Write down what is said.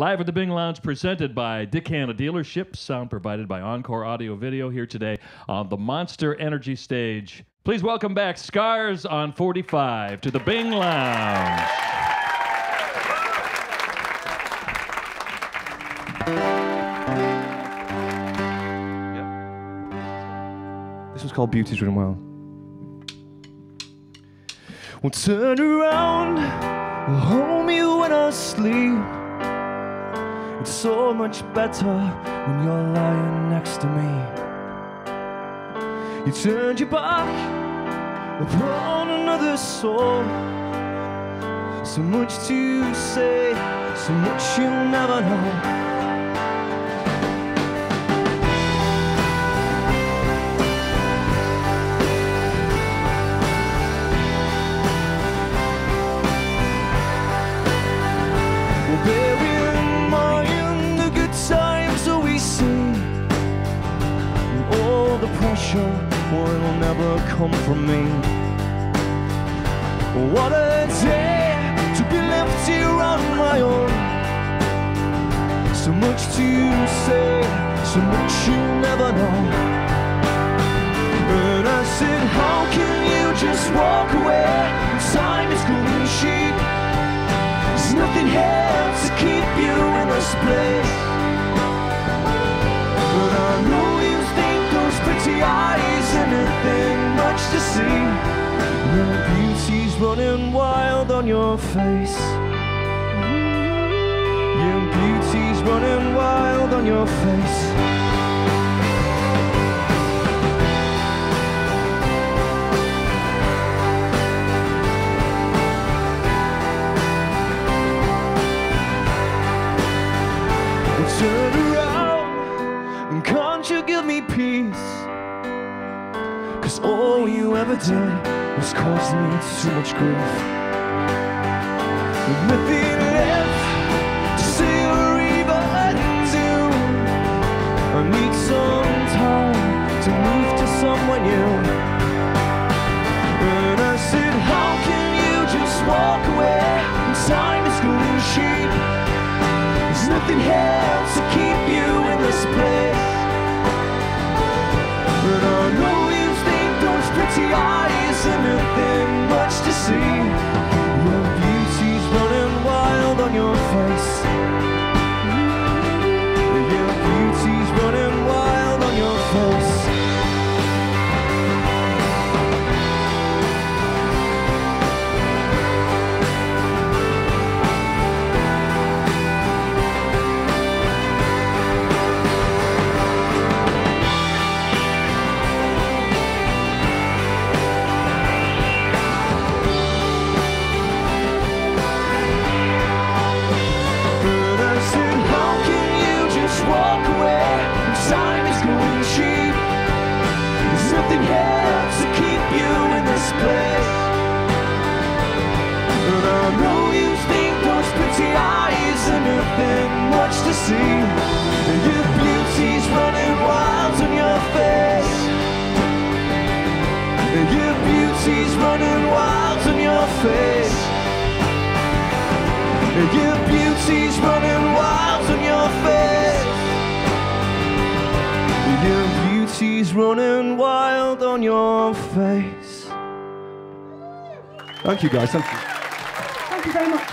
Live at the Bing Lounge, presented by Dick Hanna Dealership, sound provided by Encore Audio Video, here today on the Monster Energy stage. Please welcome back Scars on 45 to the Bing Lounge. This was called Beauty's Run Wild. Well, turn around, hold me when I sleep. It's so much better when you're lying next to me. You turned your back upon another soul. So much to say, so much you'll never know. Pressure, or it'll never come from me. What a day to be left here on my own. So much to say, so much you never know. And I said, how can you just walk away? Time is going cheap. There's nothing here to keep you in this place. But I know pretty eyes and nothing much to see. Your beauty's running wild on your face. Your beauty's running wild on your face. Cause all you ever did was cause me too much grief. With nothing left to say or even do, I need some time to move to somewhere new. And I said, how can you just walk away? And time is going cheap. There's nothing here to keep you in this place. But I know you think those pretty eyes and nothing much to see. Your beauty's running wild on your face. Your beauty's running wild on your face. Thank you, guys. Thank you. Thank you very much.